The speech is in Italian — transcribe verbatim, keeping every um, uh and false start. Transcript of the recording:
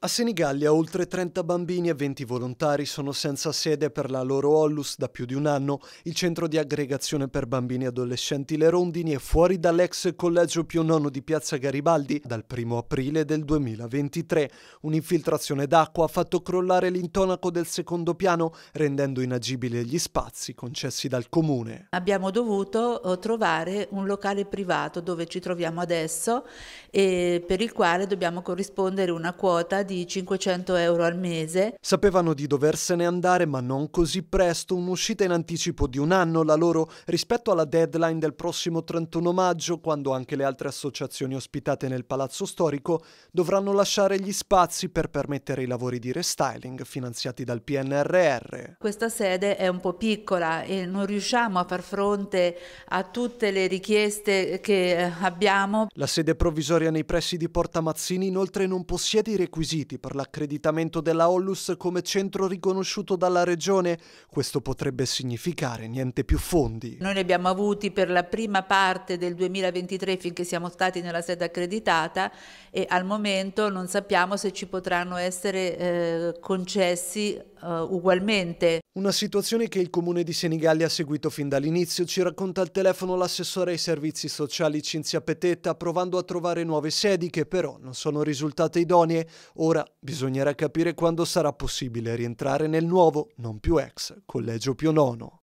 A Senigallia oltre trenta bambini e venti volontari sono senza sede per la loro Ollus da più di un anno. Il centro di aggregazione per bambini e adolescenti Le Rondini è fuori dall'ex collegio Pio Nono di Piazza Garibaldi dal primo aprile del duemilaventitré. Un'infiltrazione d'acqua ha fatto crollare l'intonaco del secondo piano, rendendo inagibili gli spazi concessi dal comune. Abbiamo dovuto trovare un locale privato dove ci troviamo adesso e per il quale dobbiamo corrispondere una quota di cinquecento euro al mese. Sapevano di doversene andare, ma non così presto. Un'uscita in anticipo di un anno la loro rispetto alla deadline del prossimo trentuno maggio, quando anche le altre associazioni ospitate nel palazzo storico dovranno lasciare gli spazi per permettere i lavori di restyling finanziati dal P N R R. Questa sede è un po' piccola e non riusciamo a far fronte a tutte le richieste che abbiamo. La sede provvisoria nei pressi di Porta Mazzini inoltre non possiede i requisiti per l'accreditamento della Ollus come centro riconosciuto dalla Regione. Questo potrebbe significare niente più fondi. Noi ne abbiamo avuti per la prima parte del duemilaventitré finché siamo stati nella sede accreditata e al momento non sappiamo se ci potranno essere eh, concessi eh, ugualmente. Una situazione che il Comune di Senigallia ha seguito fin dall'inizio, ci racconta al telefono l'assessore ai servizi sociali Cinzia Petetta, provando a trovare nuove sedi che però non sono risultate idonee. Ora bisognerà capire quando sarà possibile rientrare nel nuovo, non più ex, collegio Pio Nono.